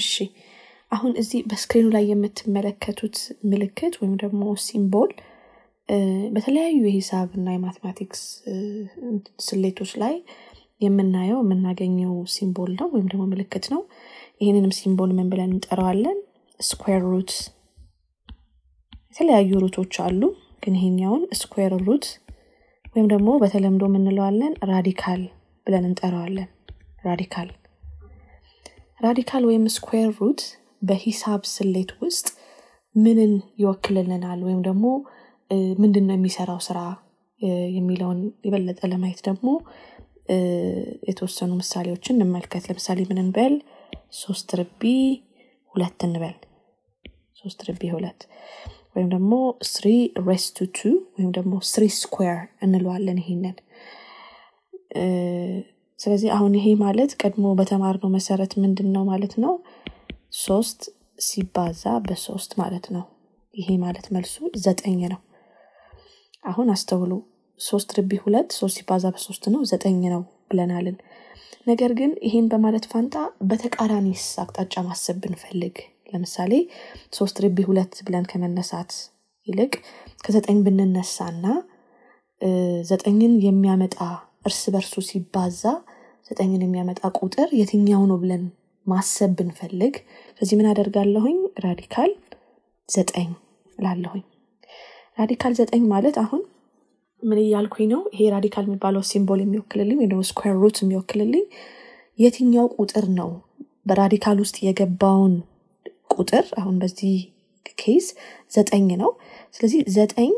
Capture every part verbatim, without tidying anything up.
እሺ አሁን እዚ በስክሪኑ ላይ የምትመለከቱት ምልክት ወይም ደግሞ ሲምቦል በተለያዩ የሂሳብና የማቴማቲክስ ስሌቶች ላይ የምናየው የምናገኘው ሲምቦል ነው ወይም ደግሞ ምልክት ነው ይሄንንም ሲምቦል ምን ብለን እንጠራዋለን ስኩዌር ሩት የተለያዩ ሩቶች አሉ ግን ይሄኛውን ስኩዌር ሩት ወይም ደግሞ በተለምዶ ምን እንለዋለን ራዲካል ብለን እንጠራዋለን ራዲካል ራዲካል ወይም ስኩዌር ሩት በሂሳብ ስሌት ውስጥ ምንን ይወክልልናል ወይም ደግሞ ምንድነው የሚሰራው ስራ የሚለውን ይበለጥ ለማየት ደግሞ የተወሰኑ ምሳሌዎችን እንመልከት ለምሳሌ ምን እንበል ሶስት ርቢ ሁለት እንበል ሶስት ርቢ ሁለት ወይም ደግሞ three raised to two ወይም ደግሞ three square እንለዋለን ይሄንን ስለዚህ አሁን ይሄ ማለት ቀድሞ በተማርነው መሰረት ምንድነው ማለት ነው three ሲባዛ በ3 ማለት ነው ይሄ ማለት መልሱ nine ነው አሁን አስተውሉ three ርቢ two three ሲባዛ በ3 ነው nine ነው ብለናልን ነገር ግን ይሄን በማለት ፋንታ በተቃራኒስ አቅጣጫ ማሰብ ብንፈልግ ለምሳሌ three ርቢ two ብለን ከመነሳት ይልቅ ከ9 ብንነሳና nineን የሚያመጣ እርስ በርሱ ሲባዛ nineን የሚያመጣ ቁጥር የትኛው ነው ብለን ማሰብ ብንፈልግ ስለዚህ ምን አደርጋለሁኝ ራዲካል nine ላለሁኝ ራዲካል nine ማለት አሁን ምን ይያልኩኝ ነው ይሄ ራዲካል የሚባለው ሲምቦል የሚወክልልኝ ነው ስኩዌር ሩት የሚወክልልኝ የትኛው ቁጥር ነው በራዲካል ውስጥ የገባውን ቁጥር አሁን በዚህ ኬስ nine ነው ስለዚህ nine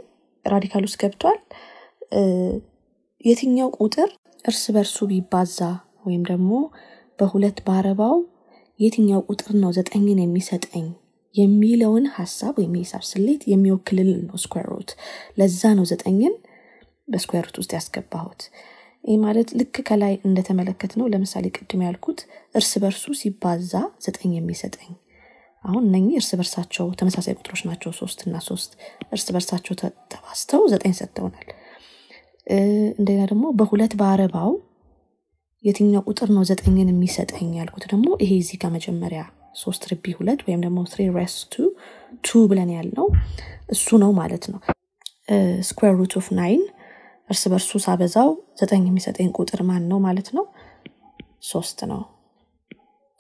ራዲካል ውስጥ ገብቷል የትኛው ቁጥር እርስ በርሱ ቢባዛ ወይም ደግሞ በሁለት ባረባው የትኛው ቁጥር ነው nine የሚሰጠኝ የሚለውን ሐሳብ ወይም ሂሳብ ስሌት የሚወክልልን ነው ስኩዌር ሩት ለዛ ነው nineን በስኩዌር ሩት ውስጥ ያስገባሁት ይሄ ማለት ልክ ከላይ እንደተመለከት ነው ለምሳሌ ቅድም ያልኩት እርስ በርሱ ሲባዛ nine የሚሰጠኝ አሁን እነኚህ እርስ በርሳቸው ተመሳሳይ ቁጥሮች ናቸው three እና three እርስ በርሳቸው ተባዝተው nine ሰጥተውናል እንደኛ ደግሞ በሁለት ባረባው የትኛው ቁጥር ነው nineን የሚሰጠኝ ያልኩት ደግሞ ይሄ እዚህ ጋር መጀመሪያ three ርቢ two ወይም ደግሞ three raised to two ብለን ያልነው እሱ ነው ማለት ነው square root of nine እርስ በርሱ ሳበዛው nine የሚሰጠኝ ቁጥር ማን ነው ማለት ነው three ነው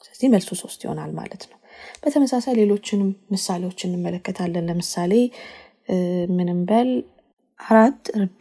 ስለዚህ መልሱ three ይሆናል ማለት ነው በተመሳሳይ ሌሎችንም ምሳሌዎችን እንመለከታለን ለምሳሌ ምን እንበል አራት ርቢ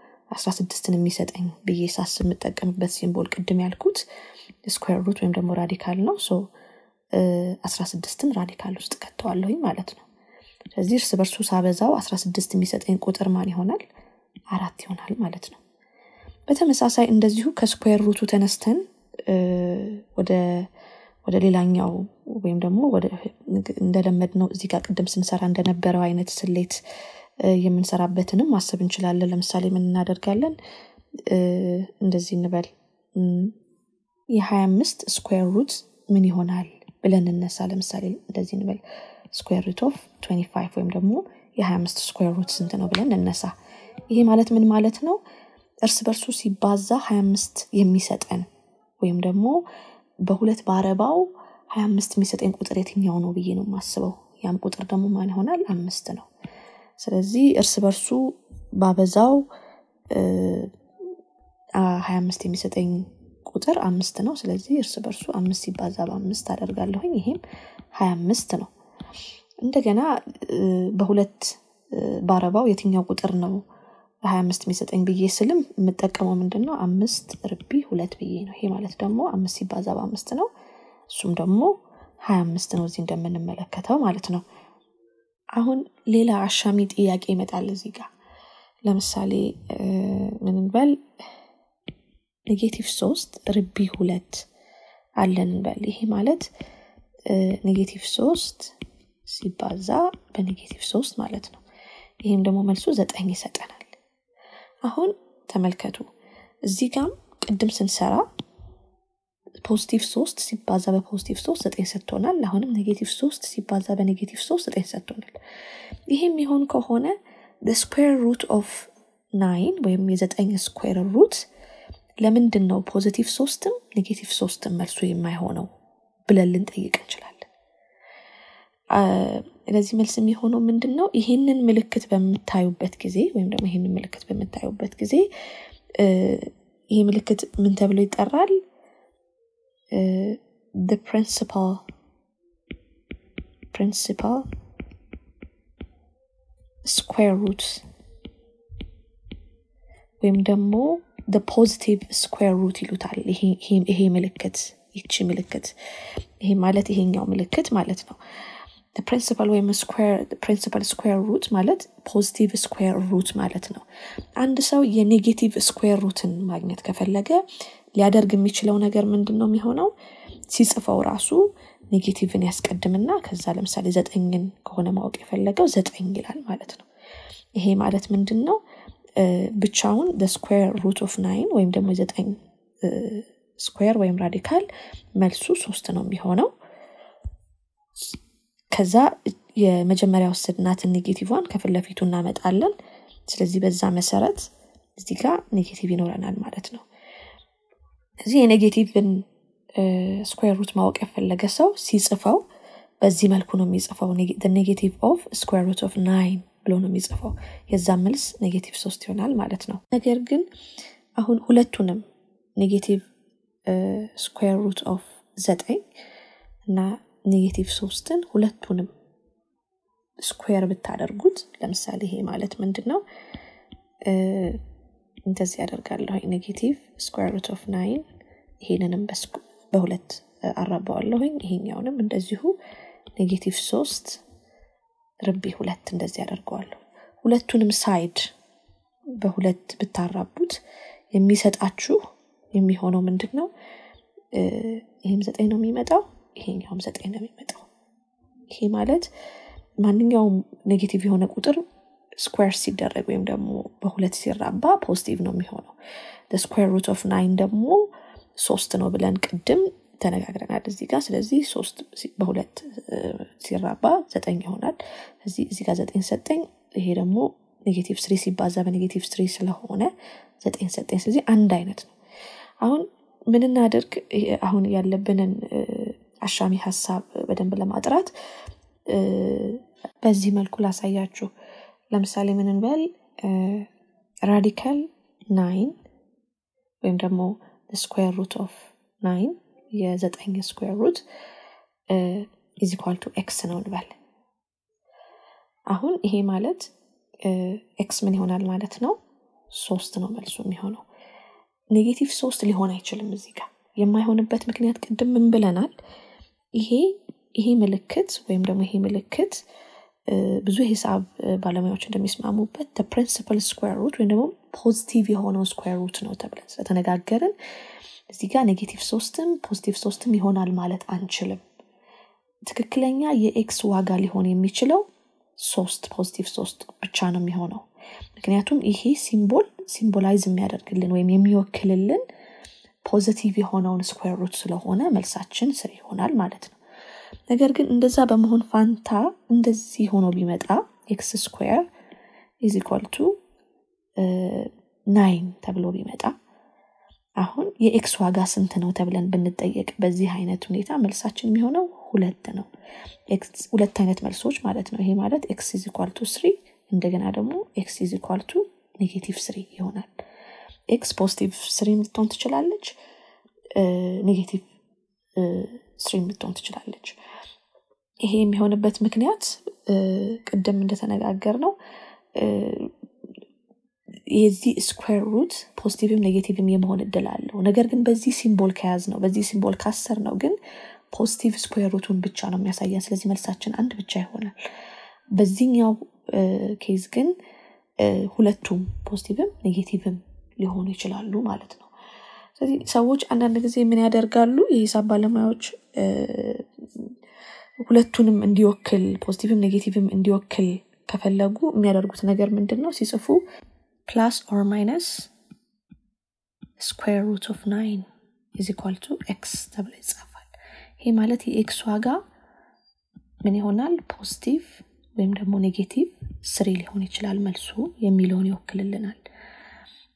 sixteen የሚሰጠኝ ብዬ ሳስብ መጠቀምበት ሲምቦል ቅድም ያልኩት ስኩዌር ሩት ወይም ደግሞ ራዲካል ነው ሶ sixteen ራዲካል ውስጥ ከተዋለሁኝ ማለት ነው ስለዚህ እርስ በርሱ ሳበዛው sixteen የሚሰጠኝ ቁጥር ማን ይሆናል four ይሆናል ማለት ነው በተመሳሳይ እንደዚሁ ከስኩዌር ሩቱ ተነስተን ወደ ወደ ሌላኛው ወይም ደግሞ ወደ እንደለመድነው እዚህ ጋር ቀደም ስንሰራ እንደነበረው አይነት ስሌት የምንሰራበትንም ማሰብ እንችላለን ለምሳሌ ምን እናደርጋለን እንደዚህ እንበል twenty-five ስኩዌር ሩት ምን ይሆናል ብለን እናሳ ለምሳሌ እንደዚህ እንበል ስኩዌር ሩት ኦፍ twenty-five ወይም ደግሞ twenty-five ስኩዌር ሩት ስንት ነው ብለን እናሳ ይሄ ማለት ምን ማለት ነው እርስ በርሱ ሲባዛ twenty-five የሚሰጠን ወይም ደግሞ በሁለት ባረባው twenty-five የሚሰጠኝ ቁጥር የትኛው ነው ብዬ ነው ማስበው ያም ቁጥር ደግሞ ማን ይሆናል five ነው ስለዚህ እርስ በርሱ ባበዛው twenty-five የሚሰጠኝ ቁጥር five ነው ስለዚህ እርስ በርሱ five ሲባዛ በ5 አደርጋለሁ ይሄም twenty-five ነው እንደገና በሁለት ባረባው የትኛው ቁጥር ነው twenty-five የሚሰጠኝ ብዬ ስልም መጠቀመው ምንድነው five ርቢ two ብዬ ነው ይሄ ማለት ደግሞ five ሲባዛ በ5 ነው እሱም ደግሞ twenty-five ነው እዚህ እንደምንመለከተው ማለት ነው አሁን ሌላ አሻሚ ጥያቄ ይመጣል እዚህ ጋር ለምሳሌ ምን እንበል negative three ርቢ two አለን እንበል ይሄ ማለት negative three ሲባዛ በ negative three ማለት ነው ይሄም ደግሞ መልሱ ዘጠኝ ይሰጠናል አሁን ተመልከቱ እዚህ ጋም ቅድም ስንሰራ ፖዚቲቭ three ሲባዛ በፖዚቲቭ three ዘጠኝ ሰጥቶናል አሁንም ኔጌቲቭ three ሲባዛ በኔጌቲቭ three ዘጠኝ ሰጥቶናል ይሄም ይሆን ከሆነ the square root of nine ወይም የዘጠኝ square root ለምንድን ነው ፖዚቲቭ three ም ኔጌቲቭ three ም መልሱ የማይሆነው ብለን ልንጠይቅ እንችላለን ለዚህ መልስ የሚሆነው ምንድነው ይሄንን ምልክት በመታዩበት ጊዜ ወይም ደግሞ ይሄንን ምልክት በመታዩበት ጊዜ ይሄ ምልክት ምን ተብሎ ይጠራል the principal principal square root ወይም ደግሞ the positive square root ይሉታል ይሄ ይሄ ምልክት ይቺ ምልክት ይሄ ማለት ይሄኛው ምልክት ማለት ነው The principal way is square. The principal square root, mallet positive square root, mallet no. And so, ye negative square root in magnet kafellaga. Liaderg michelo nager mendno mihono. Sis afawrasu negative in yaskademna. Kazalam sali zet engin kohona maog kafellaga zet engilal mallet no. He mallet mendno. Bichaun the square root of nine. Weim demo zet eng square. Weim radical. Malsu sosteno mihono. ከዛ የመጀመሪያው ስድናት ኔጌቲቭዋን ከፈለፊቱ እናመጣለን ስለዚህ በዛ መሰረት እዚህ ጋር ኔጌቲቭ ይኖርናል ማለት ነው እዚህ የኔጌቲቭን ስኩዌር ሩት ማወቅ ያፈለገ ሰው ሲጽፈው በዚህ መልኩ ነው የሚጽፈው the negative of square root of nine ብሎ ነው የሚጽፈው የዛ መልስ ኔጌቲቭ three ይሆናል ማለት ነው ነገር ግን አሁን ሁለቱንም ኔጌቲቭ square root of nine እና Negative three ሁለቱንም ስኩዌር ብታደርጉት ለምሳሌ ይሄ ማለት ምንድነው እንደዚህ ያደርጋለሁ ኔጌቲቭ ስኩዌር root of nine ይሄንንም በሁለት አራባዋለሁ ይሄኛውንም እንደዚሁ ኔጌቲቭ three ርቢ ሁለት እንደዚህ ያደርጋለሁ ሁለቱንም ሳይድ በሁለት ብታራቡት የሚሰጣችሁ የሚሆነው ምንድነው ይሄም ዘጠኝ ነው የሚመጣው ይሄኛውም ዘጠኝ ነው የሚመጣው ይሄ ማለት ማንኛውም ኔጌቲቭ የሆነ ቁጥር ስኩዌር ሲደረግ ወይም ደግሞ በሁለት ሲራባ ፖዚቲቭ ነው የሚሆነው the square root of nine ደግሞ three ነው ብለን ቀደም ተነጋግረናል እዚህ ጋር ስለዚህ three በሁለት ሲራባ ዘጠኝ ይሆናል እዚህ እዚህ ጋር ዘጠኝ ሰጠኝ ይሄ ደግሞ ኔጌቲቭ three ሲባዛ በኔጌቲቭ three ስለሆነ ዘጠኝ ሰጠኝ ስለዚህ አንድ አይነት ነው አሁን ምን እናደርግ አሁን ያለብንን አሻሚ ሐሳብ በደንብ ለማጥራት በዚህ መልኩ ላሳያችሁ ለምሳሌ ምን እንበል ራዲካል nine ወይም ደግሞ the square root of nine የዘጠኝ square root is equal to x ነው እንበል አሁን ይሄ ማለት x ምን ይሆናል ማለት ነው three ነው መልሱ የሚሆነው ኔጌቲቭ three ሊሆን አይችልም እዚህ ጋር የማይሆንበት ምክንያት ቀደም ምን ብለናል ይሄ ይሄ ምልክት ወይም ደግሞ ይሄ ምልክት ብዙ ሂሳብ ባለሙያዎች እንደሚስማሙበት the principal square root ወይም ደግሞ ፖዚቲቭ የሆነው square root ነው ተብለን ስለተነጋገርን እዚህ ጋር ኔጌቲቭ three ም ፖዚቲቭ three ም ይሆናል ማለት አንችልም ትክክለኛ የኤክስ ዋጋ ሊሆን የሚችለው three ፖዚቲቭ three ብቻ ነው የሚሆነው ምክንያቱም ይሄ ሲምቦል ሲምቦላይዝ የሚያደርግልን ወይም የሚወክልልን ፖዚቲቭ የሆነውን ስኩዌር ሩት ስለሆነ መልሳችን three ይሆናል ማለት ነው ነገር ግን እንደዛ በመሆን ፋንታ እንደዚህ ሆኖ ቢመጣ x square is equal to nine ተብሎ ቢመጣ አሁን የx ዋጋ ስንት ነው ተብለን ብንጠየቅ በዚህ አይነት ሁኔታ መልሳችን የሚሆነው two ነው x ሁለት አይነት መልሶች ማለት ነው ይሄ ማለት x is equal to three እንደገና ደግሞ x is equal to negative three ይሆናል x positive three ልትሆን ትችላለች ኔጌቲቭ three ልትሆን ትችላለች ይሄ የሚሆንበት ምክንያት ቀደም እንደተነጋገርነው የዚህ ስኩዌር ሩት ፖዚቲቭም ኔጌቲቭም የመሆን እድል አለው ነገር ግን በዚህ ሲምቦል ከያዝ ነው በዚህ ሲምቦል ካሰር ነው ግን ፖዚቲቭ ስኩዌር ሩቱን ብቻ ነው የሚያሳየን ስለዚህ መልሳችን አንድ ብቻ ይሆናል በዚህኛው ኬዝ ግን ሁለቱም ፖዚቲቭም ኔጌቲቭም ሊሆኑ ይችላሉ ማለት ነው ስለዚህ ሰዎች አንዳንድ ጊዜ ምን ያደርጋሉ የሂሳብ ባለሙያዎች ሁለቱንም እንዲወክል ፖዚቲቭም ኔጌቲቭም እንዲወክል ከፈለጉ የሚያደርጉት ነገር ምንድነው ሲጽፉ plus or minus square root of nine is equal to x ተብሎ ይጻፋል ይሄ ማለት የx ዋጋ ምን ይሆናል ፖዚቲቭ ወይም ደግሞ ኔጌቲቭ three ሊሆን ይችላል መልሱ የሚለውን ይወክልልናል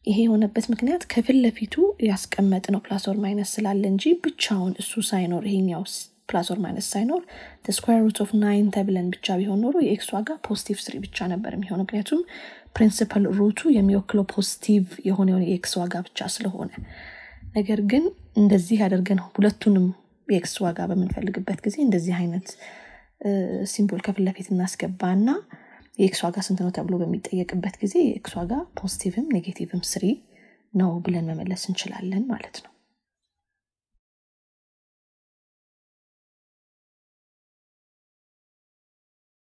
ይሄ የሆነበት ምክንያት ከፊል ለፊቱ ያስቀመጥነው plus or minus ስላለ እንጂ ብቻውን እሱ ሳይኖር ይሄኛው plus or minus ሳይኖር the square root of nine ተብለን ብቻ ቢሆን ኖሮ የx ዋጋ positive three ብቻ ነበር የሚሆነው ምክንያቱም principal root የሚወክለው positive የሆነው የx ዋጋ ብቻ ስለሆነ ነገር ግን እንደዚህ ያደርገን ሁለቱንም የx ዋጋ በመንፈልግበት ጊዜ እንደዚህ አይነት ሲምቦል ከፊል ለፊት እናስገባና የx ዋጋ ስንት ነው ተብሎ በሚጠየቅበት ጊዜ የx ዋጋ positive ም negative ም three ነው ብለን መመለስ እንችላለን ማለት ነው